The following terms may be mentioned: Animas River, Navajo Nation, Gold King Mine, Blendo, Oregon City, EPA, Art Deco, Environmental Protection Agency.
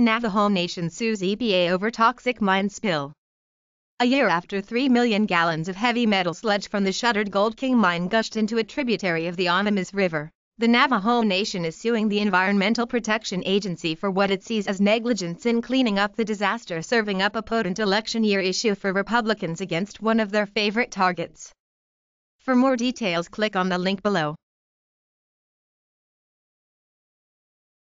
Navajo Nation sues EPA over toxic mine spill. A year after 3 million gallons of heavy metal sludge from the shuttered Gold King Mine gushed into a tributary of the Animas River, the Navajo Nation is suing the Environmental Protection Agency for what it sees as negligence in cleaning up the disaster, serving up a potent election year issue for Republicans against one of their favorite targets. For more details, click on the link below.